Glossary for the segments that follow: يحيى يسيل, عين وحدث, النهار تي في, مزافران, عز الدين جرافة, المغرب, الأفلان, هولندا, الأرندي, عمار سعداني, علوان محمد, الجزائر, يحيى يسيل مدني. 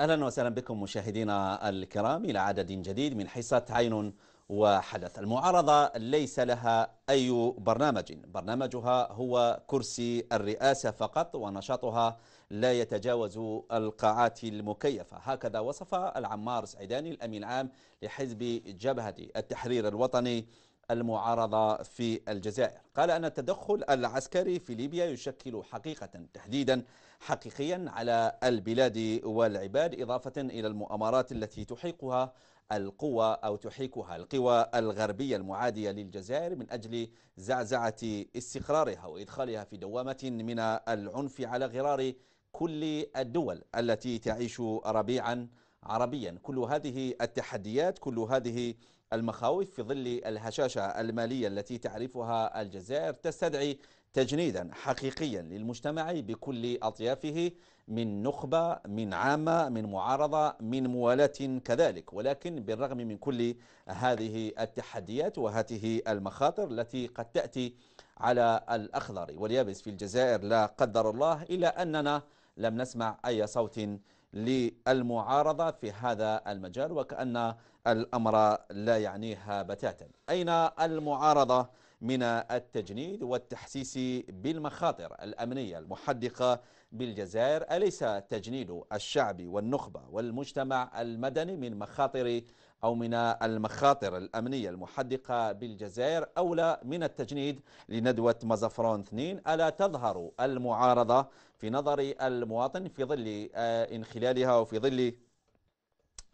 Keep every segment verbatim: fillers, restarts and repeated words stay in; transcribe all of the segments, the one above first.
أهلا وسهلا بكم مشاهدينا الكرام إلى عدد جديد من حصة عين وحدث. المعارضة ليس لها أي برنامج، برنامجها هو كرسي الرئاسة فقط، ونشاطها لا يتجاوز القاعات المكيفة. هكذا وصف العمار سعداني الأمين العام لحزب جبهة التحرير الوطني المعارضة في الجزائر. قال أن التدخل العسكري في ليبيا يشكل حقيقة تهديدا حقيقيا على البلاد والعباد، إضافة إلى المؤامرات التي تحيقها القوى أو تحيكها القوى الغربية المعادية للجزائر من أجل زعزعة استقرارها وإدخالها في دوامة من العنف على غرار كل الدول التي تعيش ربيعا عربيا. كل هذه التحديات، كل هذه المخاوف في ظل الهشاشة المالية التي تعرفها الجزائر تستدعي تجنيدا حقيقيا للمجتمع بكل أطيافه، من نخبة، من عامة، من معارضة، من موالاة كذلك. ولكن بالرغم من كل هذه التحديات وهذه المخاطر التي قد تأتي على الأخضر واليابس في الجزائر لا قدر الله، إلا أننا لم نسمع أي صوت للمعارضة في هذا المجال، وكأن الأمر لا يعنيها بتاتا. أين المعارضة من التجنيد والتحسيس بالمخاطر الأمنية المحدقة بالجزائر؟ أليس تجنيد الشعب والنخبة والمجتمع المدني من مخاطر أو من المخاطر الأمنية المحدقة بالجزائر أولى من التجنيد لندوة مزافران اثنين؟ ألا تظهر المعارضة في نظر المواطن في ظل انخلالها وفي ظل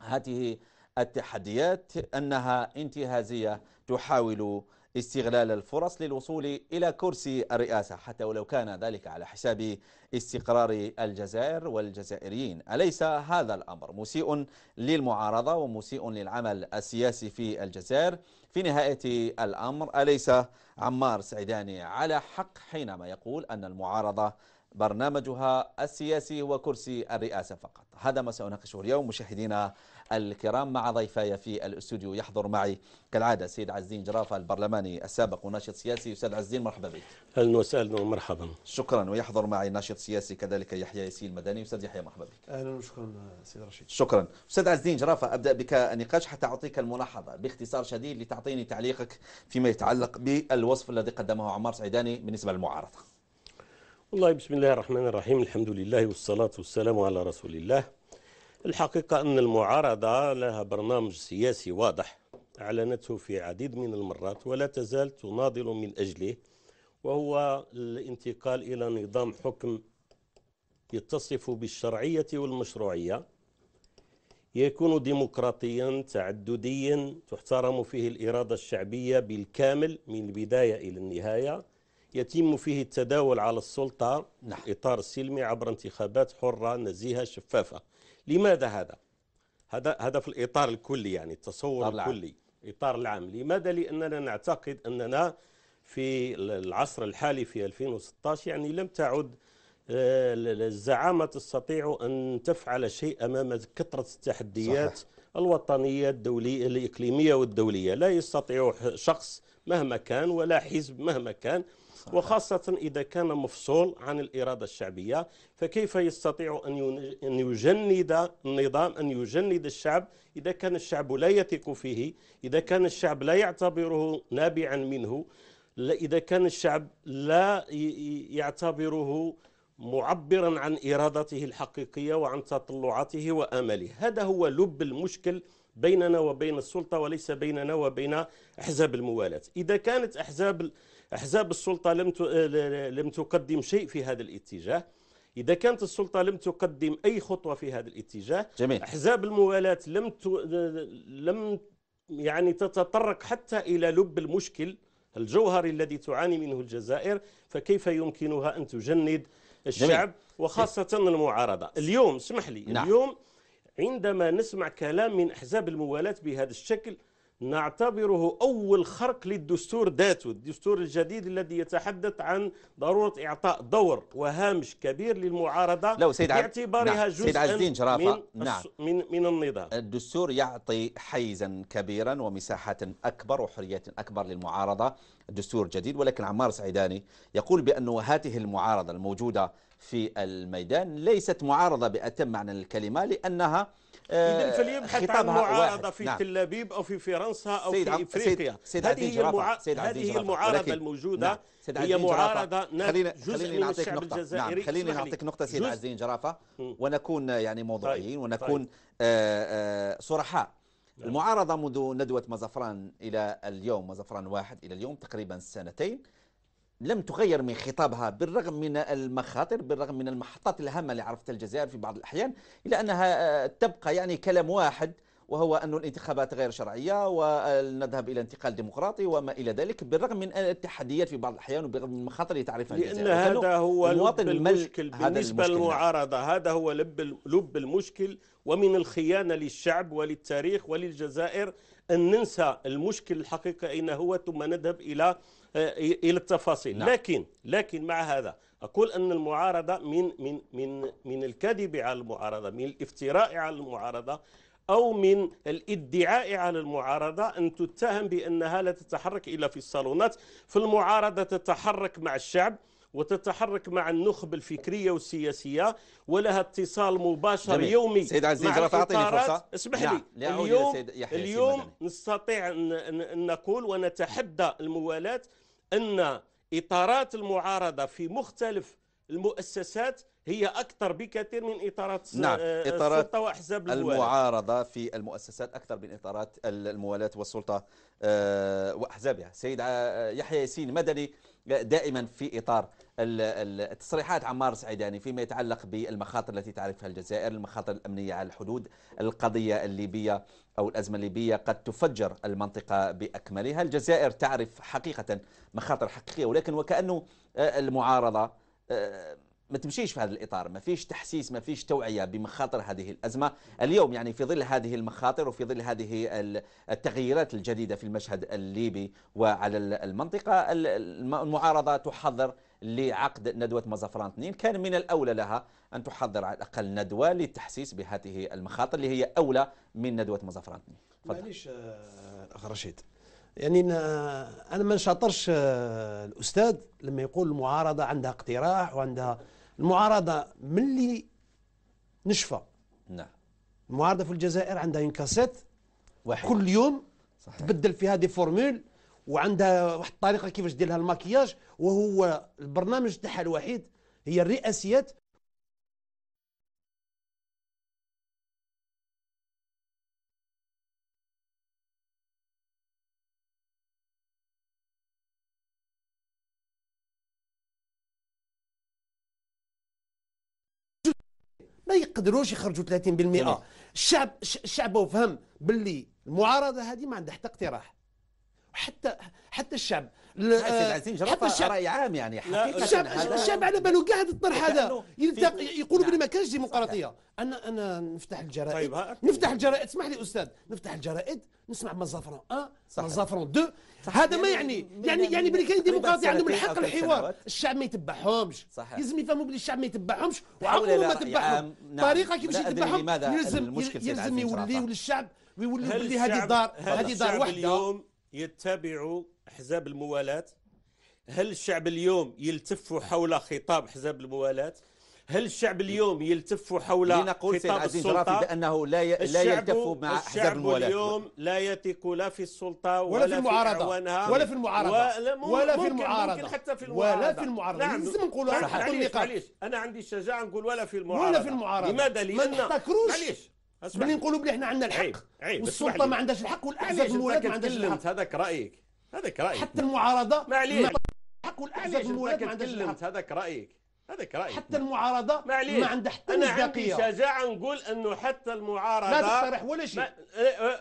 هذه التحديات أنها انتهازية تحاول استغلال الفرص للوصول إلى كرسي الرئاسة، حتى ولو كان ذلك على حساب استقرار الجزائر والجزائريين؟ أليس هذا الأمر مسيء للمعارضة ومسيء للعمل السياسي في الجزائر؟ في نهاية الأمر، أليس عمار سعداني على حق حينما يقول أن المعارضة برنامجها السياسي وكرسي الرئاسة فقط؟ هذا ما سأناقشه اليوم مشاهدينا الكرام مع ضيفاي في الاستوديو. يحضر معي كالعادة السيد عز الدين جرافة البرلماني السابق وناشط سياسي. أستاذ عز الدين، مرحبا بك. أهلا وسهلا ومرحبا. شكرا. ويحضر معي ناشط سياسي كذلك يحيى يسيل المدني. أستاذ يحيى، مرحبا بك. أهلا وشكرا سيد رشيد. شكرا. أستاذ عز الدين جرافة، أبدأ بك النقاش حتى أعطيك الملاحظة باختصار شديد لتعطيني تعليقك فيما يتعلق بالوصف الذي قدمه عمار سعداني بالنسبة للمعارضة. والله بسم الله الرحمن الرحيم، الحمد لله والصلاة والسلام على رسول الله. الحقيقة أن المعارضة لها برنامج سياسي واضح أعلنته في عديد من المرات ولا تزال تناضل من أجله، وهو الانتقال إلى نظام حكم يتصف بالشرعية والمشروعية، يكون ديمقراطيا تعدديا تحترم فيه الإرادة الشعبية بالكامل من البداية إلى النهاية، يتم فيه التداول على السلطة في إطار سلمي عبر انتخابات حرة نزيهة شفافة. لماذا هذا؟ هذا هذا في الإطار الكلي، يعني التصور الكلي، الإطار العام. لماذا؟ لأننا نعتقد أننا في العصر الحالي في ألفين وستة عشر يعني لم تعد الزعامة تستطيع أن تفعل شيء أمام كثرة التحديات. صحيح. الوطنية الدولية الإقليمية والدولية. لا يستطيع شخص مهما كان ولا حزب مهما كان، وخاصة إذا كان مفصول عن الإرادة الشعبية، فكيف يستطيع أن يجند النظام، أن يجند الشعب إذا كان الشعب لا يثق فيه، إذا كان الشعب لا يعتبره نابعا منه، إذا كان الشعب لا يعتبره معبرا عن إرادته الحقيقية وعن تطلعاته وآمله؟ هذا هو لب المشكل بيننا وبين السلطة، وليس بيننا وبين أحزاب الموالاة. إذا كانت أحزاب أحزاب السلطة لم لم تقدم شيء في هذا الاتجاه، إذا كانت السلطة لم تقدم أي خطوة في هذا الاتجاه، جميل. أحزاب الموالاة لم ت... لم يعني تتطرق حتى إلى لب المشكل الجوهري الذي تعاني منه الجزائر، فكيف يمكنها أن تجند الشعب؟ جميل. وخاصة المعارضة اليوم، اسمح لي، نعم. اليوم عندما نسمع كلام من أحزاب الموالاة بهذا الشكل نعتبره أول خرق للدستور ذاته، الدستور الجديد الذي يتحدث عن ضرورة إعطاء دور وهامش كبير للمعارضة باعتبارها نعم. جزءاً من, نعم. من, من النظام. الدستور يعطي حيزاً كبيراً ومساحة أكبر وحرية أكبر للمعارضة، الدستور الجديد. ولكن عمار سعداني يقول بأن هذه المعارضة الموجودة في الميدان، ليست معارضة بأتم معنى الكلمة لأنها إذن فليبحث عن معارضة في نعم. تل أبيب أو في فرنسا أو في إفريقيا. هذه المع... هي المعارضة الموجودة، نعم. هي معارضة ناتجة جزء من الشعب الجزائري. نعم. خليني نعطيك نقطة سيد عز الدين جرافة ونكون يعني موضوعيين ونكون طيب. آآ آآ صرحاء. نعم. المعارضة منذ ندوة مزافران إلى اليوم، مزافران واحد إلى اليوم تقريبا سنتين، لم تغير من خطابها بالرغم من المخاطر، بالرغم من المحطات الهامة اللي عرفتها الجزائر في بعض الأحيان، إلا أنها تبقى يعني كلام واحد، وهو أن الانتخابات غير شرعية ونذهب إلى انتقال ديمقراطي وما إلى ذلك، بالرغم من التحديات في بعض الأحيان وبالرغم من المخاطر اللي تعرفها الجزائر. لأن هذا هو لب المشكل بالنسبة للمعارضة، هذا هو لب لب المشكل، ومن الخيانة للشعب وللتاريخ وللجزائر أن ننسى المشكل الحقيقي أين هو ثم نذهب إلى إلى التفاصيل. نعم. لكن لكن مع هذا أقول أن المعارضة من من من من الكذب على المعارضة، من الافتراء على المعارضة، أو من الادعاء على المعارضة أن تتهم بأنها لا تتحرك إلا في الصالونات. في المعارضة تتحرك مع الشعب وتتحرك مع النخب الفكرية والسياسية، ولها اتصال مباشر جميل. يومي سيد عز الدين جرافة، أعطيني فرصة. اسمح لي. نعم. اليوم اليوم نستطيع أن نقول ونتحدى الموالاة أن إطارات المعارضة في مختلف المؤسسات هي أكثر بكثير من إطارات نعم. السلطة وأحزاب الموالاة. المعارضة في المؤسسات أكثر من إطارات الموالاة والسلطة وأحزابها. سيد يحيى يسيل مدني، دائما في إطار التصريحات عمار سعداني فيما يتعلق بالمخاطر التي تعرفها الجزائر، المخاطر الأمنية على الحدود، القضية الليبية أو الأزمة الليبية قد تفجر المنطقة بأكملها. الجزائر تعرف حقيقة مخاطر حقيقية، ولكن وكأنه المعارضة ما تمشيش في هذا الإطار، ما فيش تحسيس، ما فيش توعية بمخاطر هذه الأزمة. اليوم يعني في ظل هذه المخاطر وفي ظل هذه التغييرات الجديدة في المشهد الليبي وعلى المنطقة، المعارضة تحضر لعقد ندوة مزافران اثنين. كان من الأولى لها أن تحضر على الأقل ندوة للتحسيس بهذه المخاطر اللي هي أولى من ندوة مزافران اثنين. معليش أخ رشيد، يعني أنا ما نشاطرش الأستاذ لما يقول المعارضة عندها اقتراح وعندها. المعارضة من اللي نشفى نعم المعارضة في الجزائر عندها ينكاسات واحد كل يوم صحيح. تبدل في هذه فورمول، وعندها واحد الطريقة كيفاش دير لها الماكياج، وهو البرنامج تاعها الوحيد هي الرئاسيات. ما يقدروش يخرجوا ثلاثين بالمئة. الشعب الشعب وفهم باللي المعارضه هذه ما عندها حتى اقتراح، حتى حتى الشعب حتى الشعب راي عام يعني حقيقه الشعب, الشعب على باله كاع هذا الطرح هذا يقولوا بلي ما كانش ديمقراطيه. انا انا نفتح الجرائد طيب نفتح الجرائد اسمح لي استاذ، نفتح الجرائد نسمع مزافران أه مزافران اثنين. هذا ما يعني يعني يعني بلي كاين ديمقراطيه عندهم الحق الحوار، الشعب ما يتبعهمش، لازم يفهموا بلي الشعب ما يتبعهمش وعقلهم ما تبعهم. الطريقه كيفاش يتبعهم يلزم يلزم يوليو للشعب ويوليو بلي هذه دار هذه دار وحده. يتبع أحزاب الموالاة؟ هل الشعب اليوم يلتف حول خطاب أحزاب الموالاة؟ هل الشعب اليوم يلتف حول خطاب السلطة؟ بأنه لا لا يلتف مع أحزاب الموالاة. اليوم لا يثق لا في السلطة ولا, ولا في المعارضة ولا في المعارضة ولا, ولا في المعارضة ممكن حتى في المعارضة ولا في المعارضة. نعم لازم نقولوا على النقاط. أنا عندي الشجاعة نقول ولا في المعارضة ولا في المعارضة. لماذا؟ لأن معليش بلي نقولوا بلي احنا عندنا الحق والسلطه ما عندهاش الحق والاحزاب الموالاه ما عندهاش الحق. هذاك رايك هذاك رايك حتى المعارضه معليش الحق والاحزاب الموالاه ما عندهاش الحق. هذاك رايك هذاك رايك حتى المعارضه ما عندها حتى مصداقيه. انا عندي شجاعه نقول انه حتى المعارضه لا تقترح ولا شيء.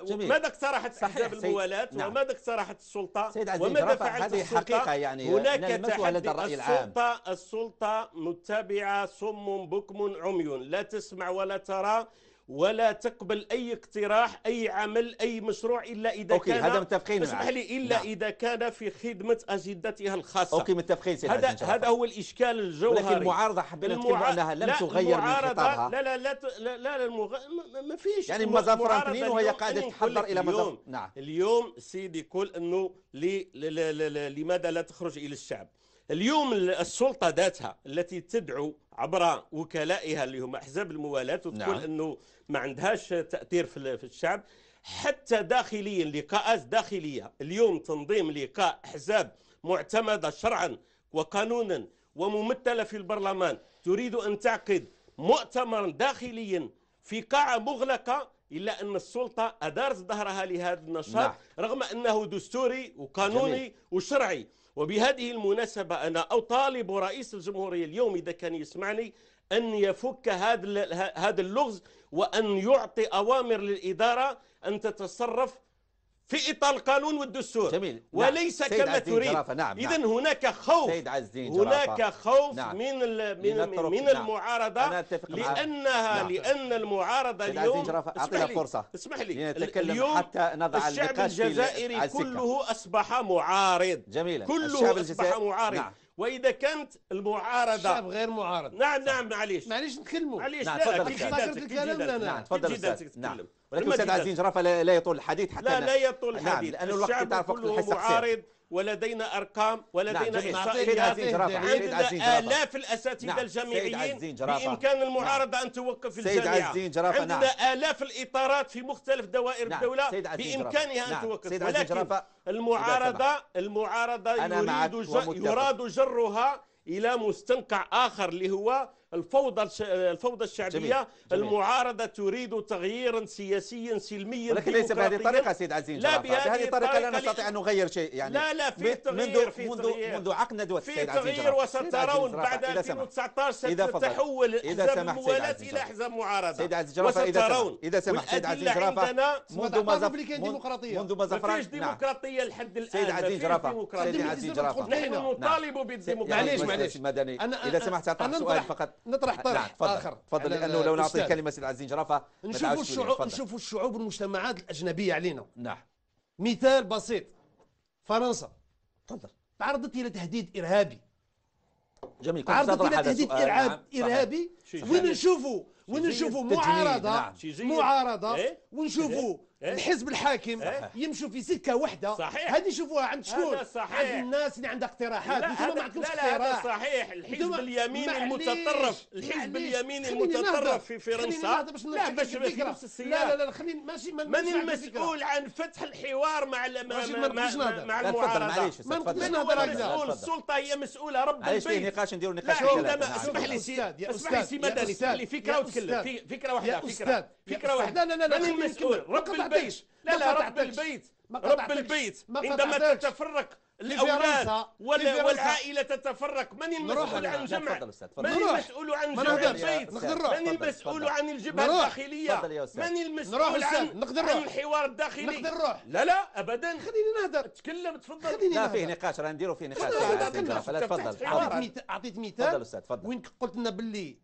ماذا اقترحت احزاب الموالاه وماذا اقترحت السلطه وماذا فعلت السلطه؟ يعني هناك تحدي. السلطه السلطه متبعه صم بكم عمي، لا تسمع ولا ترى ولا تقبل أي اقتراح أي عمل أي مشروع إلا إذا أوكي. كان هذا متفقين اسمح لي إلا نعم. إذا كان في خدمة أجندتها الخاصة. أوكي متفقين سيدي هذا هذا هو الإشكال الجوهري. لكن المعارضة حبينا المع... أنها لم لا تغير من خطابها. لا لا لا لا, لا المغ... ما فيش يعني مزافران اثنين وهي قاعدة تحضر إلى مزافران. نعم اليوم سيدي يقول أنه لي... لماذا لا تخرج إلى الشعب؟ اليوم السلطة ذاتها التي تدعو عبر وكلائها اللي هم احزاب الموالاه وتقول نعم. انه ما عندهاش تاثير في الشعب حتى داخليا، لقاءات داخليه. اليوم تنظيم لقاء احزاب معتمده شرعا وقانونا وممثله في البرلمان تريد ان تعقد مؤتمرا داخليا في قاعه مغلقه، الا ان السلطه ادارت ظهرها لهذا النشاط نعم. رغم انه دستوري وقانوني جميل. وشرعي. وبهذه المناسبة أنا أطالب رئيس الجمهورية اليوم إذا كان يسمعني أن يفك هذا هذا اللغز وأن يعطي أوامر للإدارة أن تتصرف في إطار القانون والدستور جميل. وليس نعم. كما تريد نعم. إذا هناك خوف هناك خوف نعم. من من, من نعم. المعارضة، لأنها نعم. لأن المعارضة اليوم اسمح لي فرصة. اسمح لي اليوم حتى نضع الشعب الجزائري كله أصبح معارض جميلا. كله أصبح معارض نعم. وإذا كانت المعارضة الشعب غير معارض نعم نعم معليش معليش نتكلموا معليش نعم. لا تفضل الكلام تفضل. ولكن أستاذ عز الدين جرافة لا يطول الحديث حتى لا لا يطول الحديث نعم. لأنه الوقت تعرف وقت الحصة معارض ولدينا أرقام ولدينا إحصائيات نعم. عندنا آلاف الأساتذة نعم. الجامعيين بإمكان المعارضة نعم. أن توقف الجامعة عندنا نعم. آلاف الإطارات في مختلف دوائر نعم. الدولة بإمكانها نعم. أن توقف، ولكن المعارضة المعارضة يراد جرها إلى مستنقع آخر اللي هو الفوضى الفوضى الشعبية جميل. جميل. المعارضة تريد تغييرا سياسيا سلميا ولكن ليس بهذه الطريقة سيد عز الدين جرافة. بهذه الطريقة لا نستطيع أن نغير شيء يعني لا لا في تغيير في منذ تغيير منذ عقد ندوة في تغيير، وسترون بعد ألفين وتسعطاش ستتحول أحزاب الموالاة إلى أحزاب معارضة سيد عز الدين جرافة. إذا سمحت سيد عز الدين جرافة منذ مزافران منذ مزافران ما فيش ديمقراطية لحد الآن سيد عز الدين جرافة سيد عز الدين جرافة نحن نطالب بالديمقراطية. معليش معليش المدني إذا سمحت أطرح سؤال فقط نطرح طرح اخر تفضل لانه لو نعطي الكلمه سيد عز الدين جرافة نشوفوا الشعوب نشوفوا الشعوب والمجتمعات الاجنبيه علينا نعم. مثال بسيط، فرنسا تفضل تعرضت الى تهديد ارهابي جميل تعرضت الى تهديد ارهاب ارهابي ونشوفوا ونشوفوا معارضه نعم. معارضه إيه؟ ونشوفوا إيه؟ الحزب الحاكم إيه؟ يمشوا في سكه وحده صحيح. هذه نشوفوها عند شكون؟ عند الناس اللي عندها اقتراحات انتم ما عندكمش اقتراح. لا هذا صحيح الحزب اليميني المتطرف الحزب اليميني المتطرف في فرنسا لا باش نفس السياق لا لا لا خليني ماشي ماني المسؤول عن فتح الحوار مع مع المعارضه من هو المسؤول؟ السلطه هي مسؤوله رب البيت. علاش نقاش نديروا نقاش عندما اسمح لي اسمح لي سي مدني لي فكره وتكلم فكره واحده فكره فكره واحده لا لا لا ماني المسؤول رب البيت لا لا رب البيت رب البيت عندما تتفرق الأولاد والعائلة تتفرق من المسؤول عن جمع من المسؤول عن جمع البيت من المسؤول عن الجبهة الداخلية من المسؤول عن الحوار الداخلي لا لا أبدا خليني نهدر تكلم تفضل لا فيه نقاش راه نديرو فيه نقاش لا تفضل أعطيت مثال وين قلت لنا باللي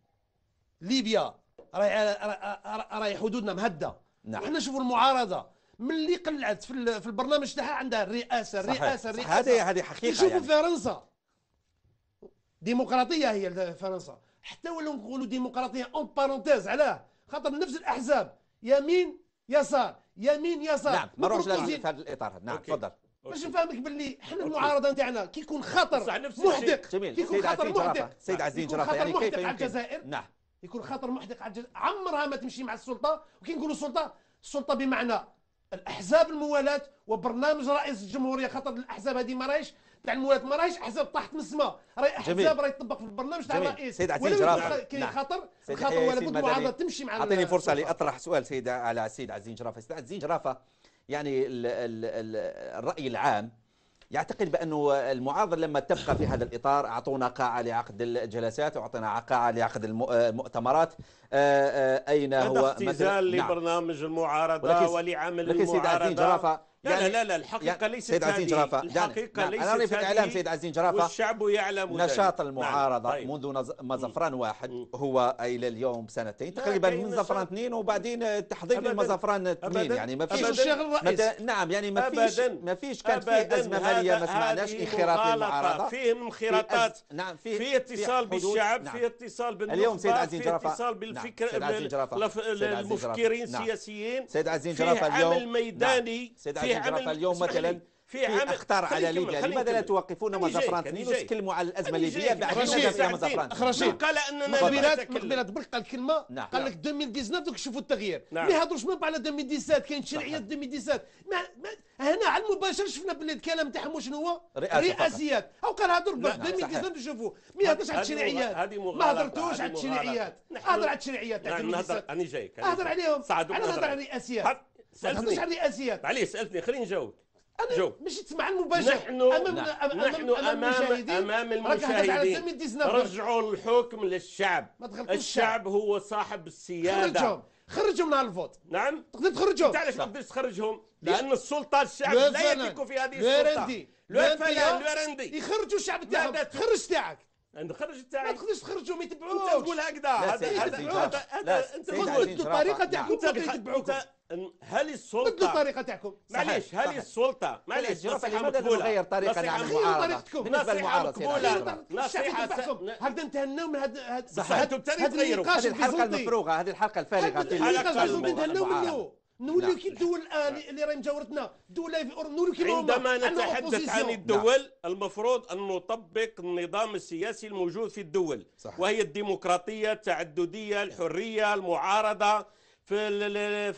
ليبيا راهي حدودنا مهدة نعم. احنا نشوفوا المعارضه من اللي قلعت في, في البرنامج تاعها عندها الرئاسه الرئاسه الرئاسه هذه هذه حقيقه نشوفوا يعني. فرنسا ديمقراطيه هي فرنسا حتى ولو نقولوا ديمقراطيه اون بارونتيز علاه خاطر نفس الاحزاب يمين يسار يمين يسار نعم ما نروحش في هذا الاطار نعم تفضل باش نفهمك باللي احنا المعارضه نتاعنا كي يكون خطر محدق كي يكون خطر محدق سيد عز الدين جرافة يعني كيف يمكن على الجزائر نعم يكون خطر محدق على الجزائر عمرها ما تمشي مع السلطه وكي نقولوا السلطه السلطه بمعنى الاحزاب الموالاه وبرنامج رئيس الجمهوريه خاطر الاحزاب هذه ما راهيش تاع الموالاه ما راهيش احزاب طاحت من السماء راهي احزاب راهي تطبق في البرنامج تاع الرئيس ولا كاين خطر خطر ولا بد معارضه تمشي مع اعطيني فرصه لاطرح سؤال سيد على السيد عز الدين جرافة. السيد عز الدين جرافة يعني ال ال ال الراي العام يعتقد بانه المعارضه لما تبقى في هذا الاطار اعطونا قاعه لعقد الجلسات واعطونا قاعه لعقد المؤتمرات اين هو هذا اختزال لبرنامج نعم. المعارضه ولعمل المعارضه. سيد عز الدين جرافة يعني لا لا لا الحقيقه ليست سيد عز الدين جرافة الحقيقه يعني ليست انا في الاعلام سيد عز الدين جرافة والشعب يعلم نشاط المعارضه نعم. منذ مزفران واحد مم. هو الى اليوم سنتين تقريبا من مزفران اثنين وبعدين تحضير لمزفران اثنين يعني ما فيش نعم يعني ما فيش ما فيش كانت فيه ازمه ماليه ما سمعناش انخراط للمعارضه فيه انخراطات نعم فيه اتصال بالشعب فيه اتصال بالنخبه فيه اتصال بالفكر المفكرين السياسيين سيد عز الدين جرافة اليوم عمل ميداني اليوم مثلا في عام اختار على ليبيا، لماذا لا توقفون مزافران اثنين وتكلموا على الازمه الليبيه بعد ما جاء مزافران؟ قال اننا مقبلات مقبلات برك قال كلمه، قال لك ألفين وتسعطاش دوك شوفوا التغيير، ما يهضروش من على ألفين وسبعطاش كاين شرعيه ألفين وسبعطاش، هنا على المباشر شفنا بلي الكلام تاعهم شنو هو؟ رئاسيات، او قال هضر برك ألفين وتسعطاش نشوفوا، ما يهضرش على الشرعيات، ما هضرتوش على الشرعيات، هضر على الشرعيات تاع ألفين وسبعطاش، أنا جايك هضر عليهم، علاش هضر على الرئاسيات؟ سالتني على الرئاسيات، معليش سالتني خليني نجاوب. أنا مش تسمع المباشر. نحن أمام نحن أمام أمام, أمام المشاهدين، رجعوا الحكم للشعب. الشعب هو صاحب السيادة. خرجهم خرجهم من الفوت. نعم تقدر تخرجهم. أنت علاش ما تقدرش تخرجهم؟ لأن السلطة الشعب لا يملك في هذه السلطة. الورندي يخرجوا الشعب تاعهم. خرج تاعك. نخرج تاعك. ما تقدرش تخرجهم يتبعوك. أنت تقول هكذا. هذا أنت قلت الطريقة تاعكم يتبعوك. هل السلطه بدلوا الطريقه تاعكم؟ معليش هل السلطه معليش لماذا تغير طريقه المعارضه بالنسبه للمعارضه؟ نصيحه هكذا نتهناو من هذا هذه الحلقه المفروغه، هذه الحلقه الفارغه، نتهناو منه، نوليو كي الدول الان اللي راهي مجاورتنا، الدول نوليو كي عندما نتحدث عن الدول المفروض ان نطبق النظام السياسي الموجود في الدول، وهي الديمقراطيه، التعدديه، الحريه، المعارضه في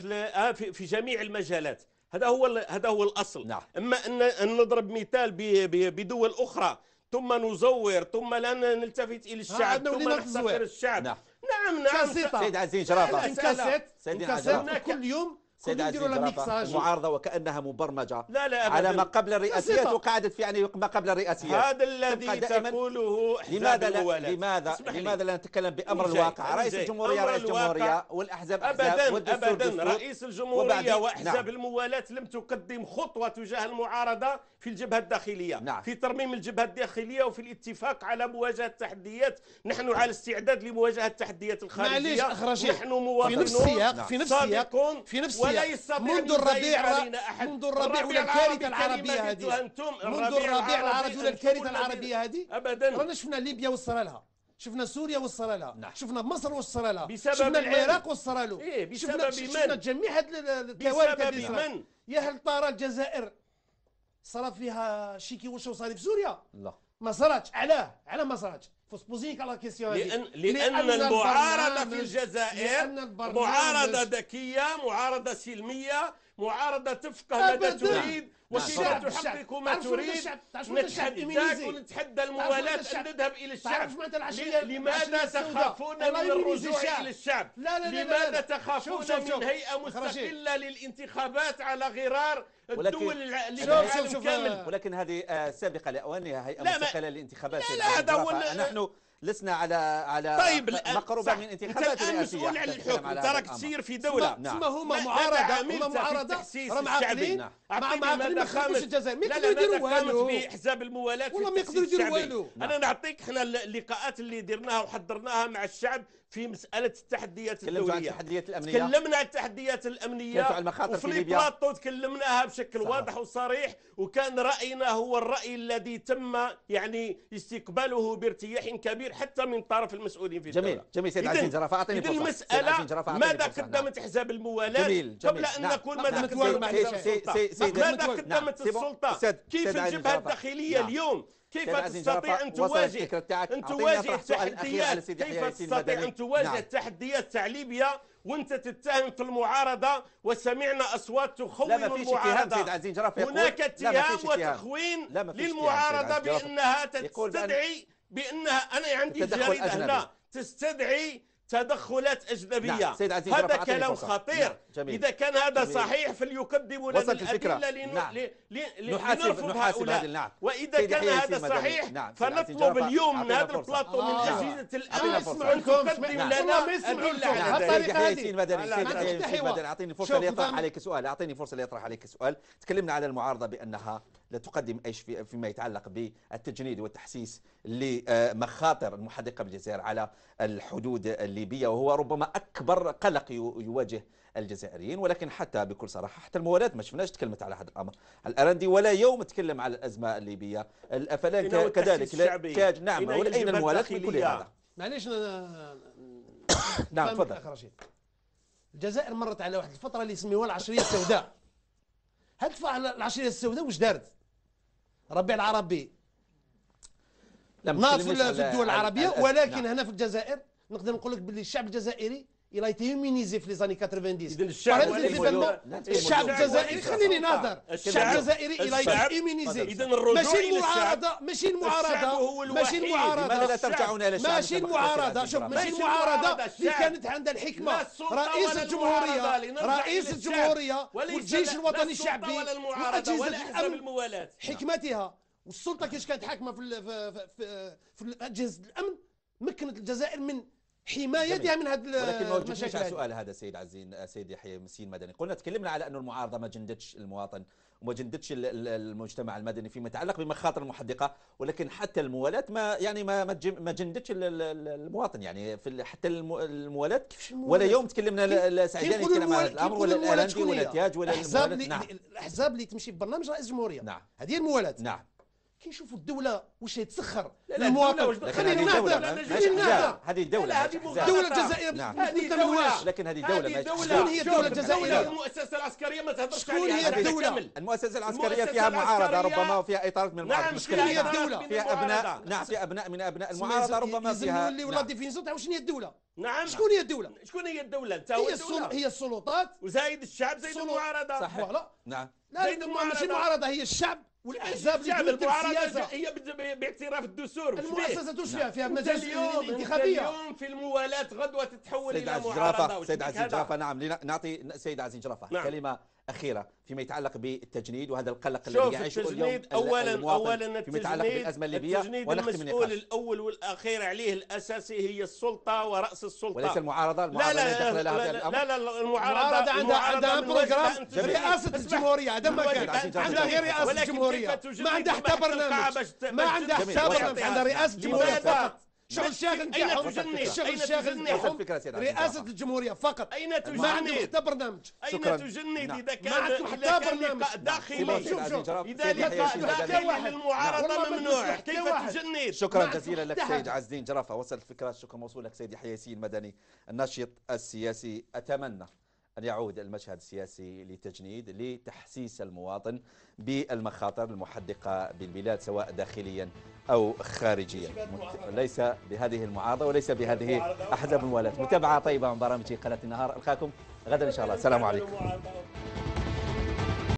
في في جميع المجالات. هذا هو هذا هو الاصل. نعم. اما ان نضرب مثال بدول اخرى ثم نزور ثم لا نلتفت الى الشعب ثم نحتقر الشعب. نعم نعم, نعم. سيد عز الدين جرافة، انكسرنا كل يوم معارضة وكأنها مبرمجة لا لا على ما قبل الرئاسيات وقعدت في يعني ما قبل الرئاسيات. هذا الذي تقوله لماذا لا لماذا لماذا لا نتكلم بأمر الواقع؟ رئيس الجمهورية رئيس الجمهورية والأحزاب أحزاب أبدا أبدا رئيس الجمهورية وأحزاب الموالاة لم تقدم خطوة تجاه المعارضة في الجبهة الداخلية، نعم. في ترميم الجبهة الداخلية وفي الاتفاق على مواجهة التحديات. نحن على استعداد لمواجهة التحديات الخارجية. نحن موافقون في نفس السياق في نفس منذ الربيع منذ الربيع ولا الكارثه العربيه هذه منذ الربيع العربي ولا الكارثه العربيه هذه ابدا. رانا شفنا ليبيا واش صرا لها، شفنا سوريا واش صرا لها، شفنا مصر واش صرا لها، شفنا العراق واش صرا له، إيه شفنا, شفنا جميع هذه الكوارث اللي صارت. يا هل طار الجزائر صرا فيها شي كي واش صار في سوريا؟ لا ما صراتش. علاه علاه ما صراتش؟ فوسبوزيك على الكيسيون هذه. لأن, لأن المعارضة في الجزائر معارضة ذكية، معارضة سلمية، معارضة تفقه ماذا تريد وكذا تحقق ما تريد. نتحداك ونتحدى الموالاة أن نذهب إلى الشعب. لماذا تخافون من الرجوع إلى الشعب؟ لماذا تخافون من هيئة مستقلة للانتخابات على غرار الدول العالم كامل؟ ولكن هذه سابقة لأوانها، هيئة مستقلة للانتخابات. نحن لسنا على على طيب مقربه من انتخابات رئاسيه. مسؤول على الحكم تراك تسير في دوله تسمى هما معارضه هما معارضه راهم عاقلين. اعطيني ماذا خامس الجزائر ما يقدروا يديروا والو في احزاب الموالاه والله ما يقدروا يديروا والو. انا نعطيك احنا اللقاءات اللي درناها وحضرناها مع الشعب في مساله التحديات الدوليه. عن التحديات الامنيه تكلمنا عن التحديات الامنيه وفي البلاطو تكلمناها بشكل واضح وصريح، وكان راينا هو الراي الذي تم يعني استقباله بارتياح كبير حتى من طرف المسؤولين في الدولة. جميل جميل سيد عز الدين جرافة، اعطيني فرصة. المسألة ماذا قدمت احزاب الموالاة قبل ان نقول ماذا قدمت السلطة؟ كيف الجبهة الداخلية اليوم كيف تستطيع ان تواجه ان تواجه التحديات؟ كيف تستطيع ان تواجه التحديات تاع ليبيا وانت تتهم في المعارضه؟ وسمعنا اصوات تخون المعارضه. هناك اتهام وتخوين للمعارضه بانها تستدعي بانها انا عندي الجريده هنا تستدعي تدخلات اجنبيه. هذا كلام خطير. اذا كان هذا جميل. صحيح فليقدموا لنا الادله لنرفض لنحاسب هؤلاء. نعم. واذا كان هذا صحيح نعم. فنطلب اليوم من هذا البلاطو من اجهزه الامن ان تقدم لنا الادله على هذه القضيه. اعطيني فرصه ليطرح عليك سؤال، اعطيني فرصه ليطرح عليك سؤال. تكلمنا على المعارضه بانها لا تقدم ايش فيما يتعلق بالتجنيد والتحسيس لمخاطر المحدقه بالجزائر على الحدود الليبيه، وهو ربما اكبر قلق يواجه الجزائريين. ولكن حتى بكل صراحه حتى الموالاة ما شفناش تكلمت على هذا الامر، على الارندي ولا يوم تكلم على الازمه الليبيه. الافلان كذلك لا نعم اين الموالاة في كل هذا؟ معليش نعم تفضل. الجزائر مرت على واحد الفتره اللي يسميوها العشريه السوداء. هاد العشريه السوداء واش دارت؟ ربيع العربي نار في الدول العربيه، ولكن نعم. هنا في الجزائر نقدر نقول لك باللي الشعب الجزائري إلا يتيمينيزي في ليزاني تسعين. إذن الشعب الشعب الجزائري، خليني نهضر، الشعب الجزائري إلا يتيمينيزي. إذن الرجوع إلى الشعب، ماشي المعارضة، ماشي المعارضة، لماذا لا ترجعون إلى الشعب؟ ماشي المعارضة، شوف ماشي المعارضة اللي كانت عندها الحكمة، رئيس الجمهورية، رئيس الجمهورية والجيش الوطني الشعبي وأجهزة الأمن حكمتها، والسلطة كيش كانت حاكمة في في في أجهزة الأمن مكنت الجزائر من حمايتها من هذه المشاكل. ولكن ما وجبتش على سؤال هذا سيد عزين سيد يحيى يسيل مدني. قلنا تكلمنا على انه المعارضه ما جندتش المواطن وما جندتش المجتمع المدني فيما يتعلق بمخاطر المحدقه، ولكن حتى الموالاه ما يعني ما ما جندتش المواطن، يعني في حتى الموالاه ولا يوم تكلمنا سعيداني تكلم على الامر ولا الاعلام ولا التياج ولا الموالاه. نعم الاحزاب اللي تمشي ببرنامج رئيس الجمهوريه، نعم هذه الموالاه. نعم كي نشوفوا الدولة واش هي تسخر للمواطن، خلينا نهضر، خلينا نهضر، هذه الدولة الدولة الجزائرية متمواش، لكن هذه الدولة شكون هي الدولة الجزائرية؟ المؤسسة العسكرية ما تهضرش عليها، شكون هي الدولة؟ المؤسسة العسكرية فيها معارضة ربما وفيها إطارات من المعارضة، شكون هي الدولة؟ فيها أبناء، نعم فيها أبناء من أبناء المعارضة ربما فيها. لازم نولي ولا ديفينيسيون تاع واش هي الدولة؟ نعم شكون هي الدولة؟ شكون هي الدولة؟ أنت هو الدولة هي السلطات وزايد الشعب زايد المعارضة. صحيح نعم زايد المعارضة، ماشي المعارضة هي الشعب والاحزاب اللي بالمعارضه هي باعتراف الدستور. المؤسسه واش فيها؟ فيها مجالس انتخابيه. اليوم في الموالاه غدوه تتحول الى معارضه. سيد عزين جرافة، نعم نعطي سيد عزين جرافة نعم. كلمه اخيره فيما يتعلق بالتجنيد وهذا القلق الذي يعيشه اليوم اولا اولا فيما يتعلق بالازمه الليبيه. المسؤول الاول والاخير عليه الاساسي هي السلطه وراس السلطه وليس المعارضه. المعارضه لا لا لا لا لا المعارضه عندها عندها بروجرام رئاسه الجمهوريه، هذا ما كان عندها غير رئاسه الجمهوريه، ما عندها حتى برنامج، ما عندها حتى برنامج، عندها رئاسه الجمهوريه فقط. شغل الشاغل نتاعهم، الشغل الشاغل نتاعهم رئاسة الجمهورية فقط، ما عندهم حتى برنامج. أين تجند إذا كان لقاء داخلي؟ شوف شوف إذا لقاء داخلي للمعارضة ممنوع، كيف تجند؟ شكرا جزيلا لك سيد عز الدين جرافة، وصلت الفكرة. شكرا موصول لك سيد يحيى يسيل مدني الناشط السياسي. أتمنى أن يعود المشهد السياسي للتجنيد لتحسيس المواطن بالمخاطر المحدقة بالبلاد سواء داخليا أو خارجيا، ليس بهذه المعارضة وليس بهذه أحزاب الموالاة. متابعة طيبة من برامج قناة النهار، ألقاكم غدا إن شاء الله. السلام عليكم.